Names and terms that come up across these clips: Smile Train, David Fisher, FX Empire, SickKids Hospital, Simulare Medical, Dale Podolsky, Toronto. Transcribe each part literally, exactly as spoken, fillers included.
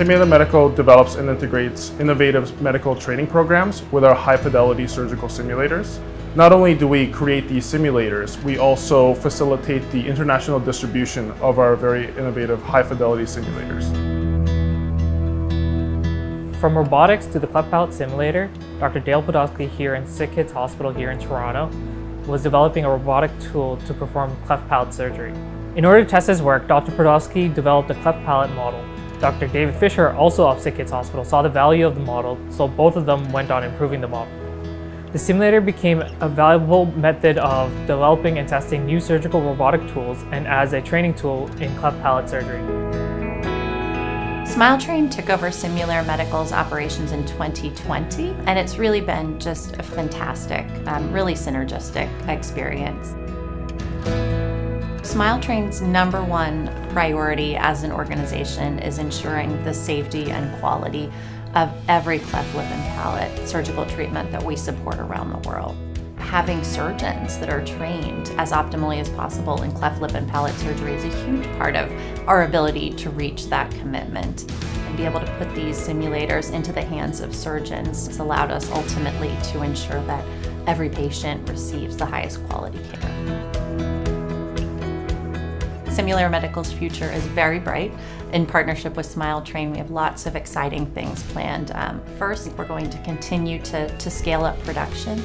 Simulare Medical develops and integrates innovative medical training programs with our high-fidelity surgical simulators. Not only do we create these simulators, we also facilitate the international distribution of our very innovative high-fidelity simulators. From robotics to the cleft palate simulator, Doctor Dale Podolsky here in Sick Kids Hospital here in Toronto was developing a robotic tool to perform cleft palate surgery. In order to test his work, Doctor Podolsky developed a cleft palate model. Doctor David Fisher, also of Sick Kids Hospital, saw the value of the model, so both of them went on improving the model. The simulator became a valuable method of developing and testing new surgical robotic tools and as a training tool in cleft palate surgery. Smile Train took over Simulare Medical's operations in twenty twenty, and it's really been just a fantastic, um, really synergistic experience. Smile Train's number one priority as an organization is ensuring the safety and quality of every cleft lip and palate surgical treatment that we support around the world. Having surgeons that are trained as optimally as possible in cleft lip and palate surgery is a huge part of our ability to reach that commitment. And be able to put these simulators into the hands of surgeons has allowed us ultimately to ensure that every patient receives the highest quality care. Simulare Medical's future is very bright. In partnership with Smile Train, we have lots of exciting things planned. Um, first, we're going to continue to, to scale up production.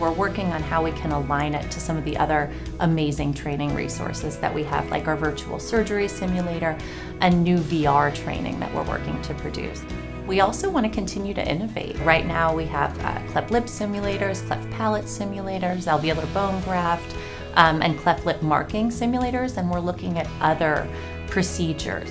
We're working on how we can align it to some of the other amazing training resources that we have, like our virtual surgery simulator and new V R training that we're working to produce. We also want to continue to innovate. Right now, we have uh, cleft lip simulators, cleft palate simulators, alveolar bone graft, Um, and cleft lip marking simulators, and we're looking at other procedures.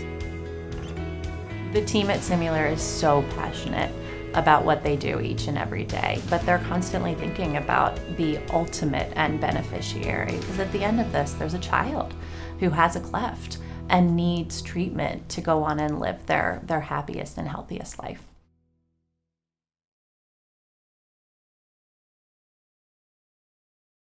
The team at Simulare is so passionate about what they do each and every day, but they're constantly thinking about the ultimate end beneficiary, because at the end of this, there's a child who has a cleft and needs treatment to go on and live their, their happiest and healthiest life.